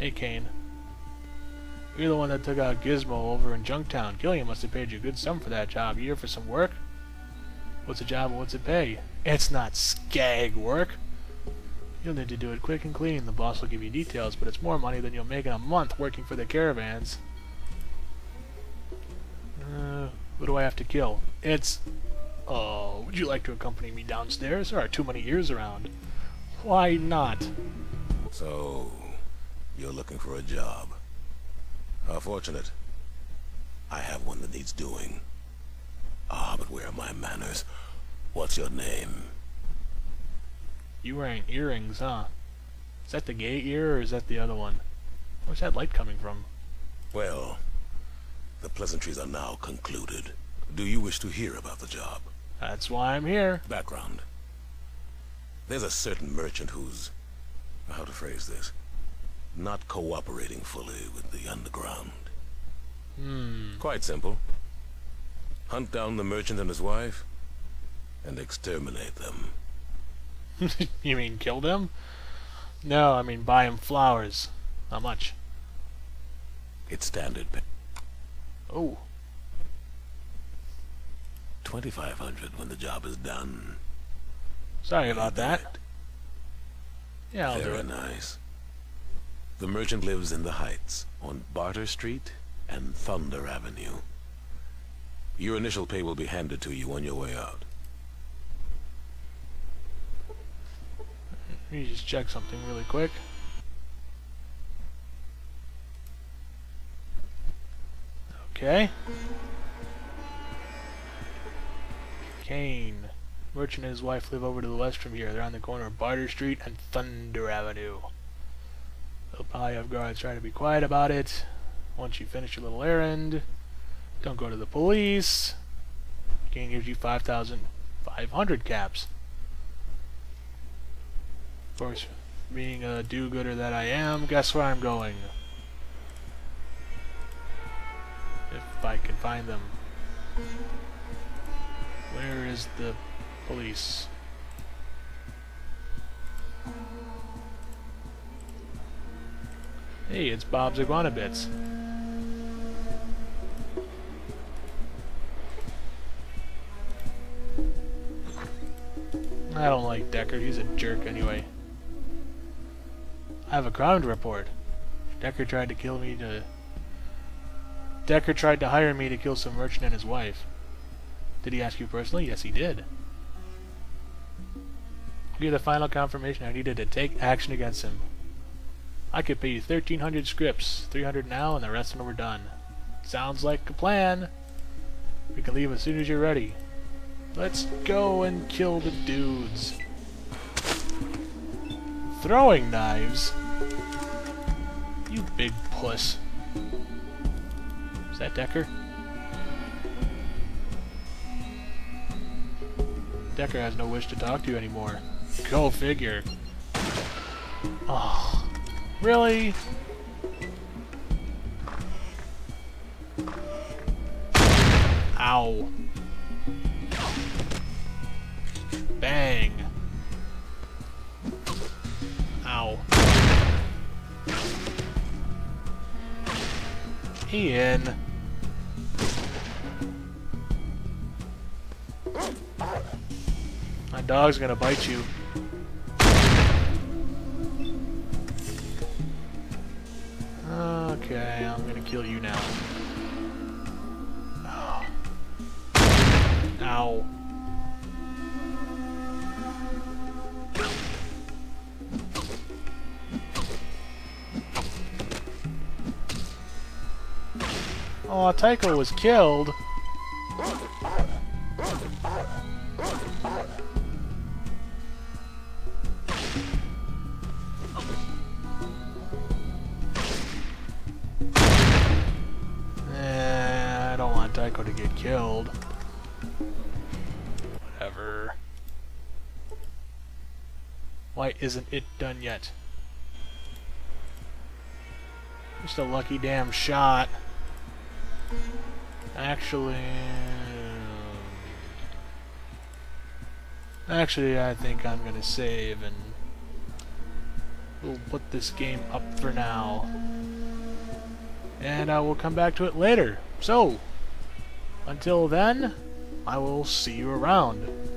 Hey, Kane. You're the one that took out Gizmo over in Junktown. Killian must have paid you a good sum for that job. You here for some work? What's the job and what's it pay? It's not skag work. You'll need to do it quick and clean. The boss will give you details, but it's more money than you'll make in a month working for the caravans. What do I have to kill? It's... Oh, would you like to accompany me downstairs? There are too many ears around. Why not? So, you're looking for a job. How fortunate. I have one that needs doing. Ah, but where are my manners? What's your name? You wearing earrings, huh? Is that the gay ear, or is that the other one? Where's that light coming from? Well, the pleasantries are now concluded. Do you wish to hear about the job? That's why I'm here. Background. There's a certain merchant who's... how to phrase this? Not cooperating fully with the underground. Quite simple. Hunt down the merchant and his wife, and exterminate them. You mean kill them? No, I mean buy him flowers. How much? It's standard. Oh. 2,500 when the job is done. Sorry about that. Yeah, I'll do it. Very nice. The merchant lives in the Heights, on Barter Street and Thunder Avenue. Your initial pay will be handed to you on your way out. Let me just check something really quick. Okay. Kane. Merchant and his wife live over to the west from here. They're on the corner of Barter Street and Thunder Avenue. They'll probably have guards try to be quiet about it. Once you finish your little errand, don't go to the police. Kane gives you 5,500 caps. Of course, being a do-gooder that I am, guess where I'm going. If I can find them. Where is the police? Hey, it's Bob's Iguana Bits. I don't like Decker, he's a jerk anyway. I have a crime to report. Decker tried to hire me to kill some merchant and his wife. Did he ask you personally? Yes, he did. You're the final confirmation I needed to take action against him. I could pay you 1,300 scrips, 300 now, and the rest of them were done. Sounds like a plan. We can leave as soon as you're ready. Let's go and kill the dudes. Throwing knives? You big puss. Is that Decker? Decker has no wish to talk to you anymore. Go figure. Oh, really? Ow. Bang. Ow. Ian. My dog's gonna bite you. Okay, I'm gonna kill you now. Oh. Ow. Aw, Tycho was killed. I don't want Tycho to get killed. Whatever. Why isn't it done yet? Just a lucky damn shot. Actually, I think I'm gonna save and We'll put this game up for now. And we'll come back to it later. So, until then, I will see you around.